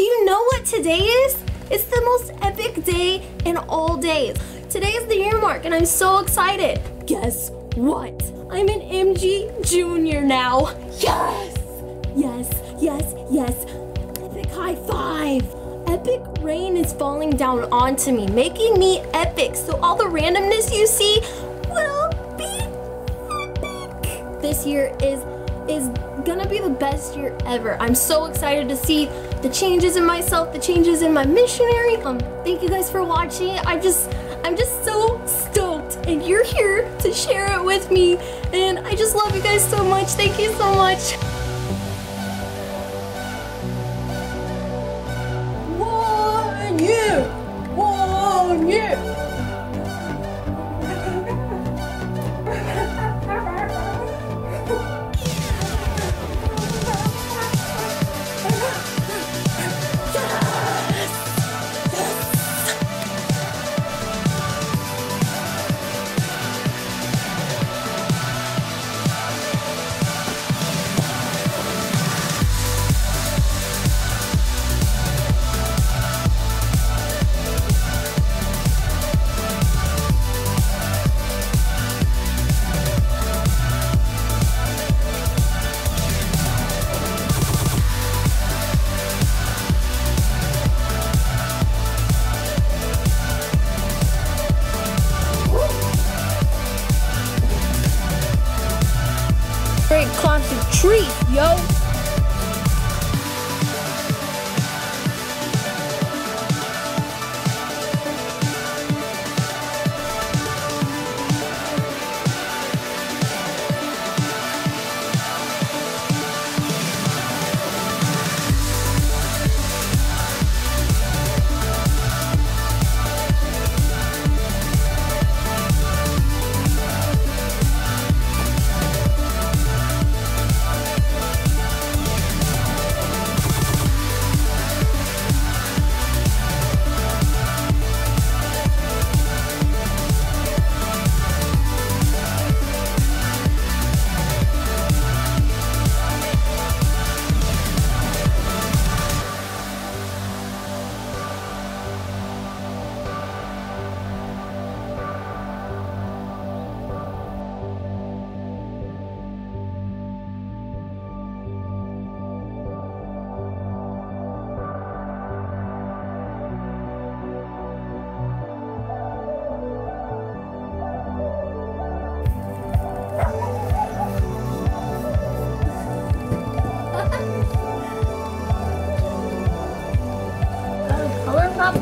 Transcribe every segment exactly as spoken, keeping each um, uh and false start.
Do you know what today is? It's the most epic day in all days. Today is the year mark and I'm so excited. Guess what? I'm an M G Junior now. Yes! Yes, yes, yes. Epic high five. Epic rain is falling down onto me, making me epic. So all the randomness you see will be epic. This year is is gonna be the best year ever. I'm so excited to see the changes in myself, the changes in my missionary. Um, thank you guys for watching. I just, I'm just so stoked, and you're here to share it with me. And I just love you guys so much. Thank you so much. One year, one year. Climb some trees, yo!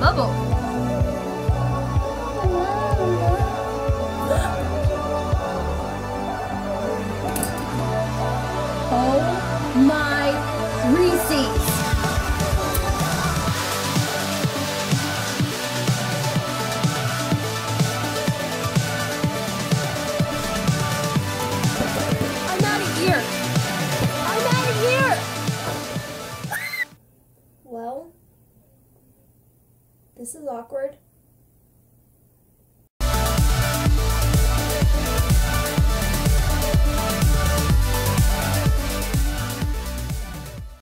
Bubble. Oh my Reese's. I'm out of here. I'm out of here. Well. This is awkward.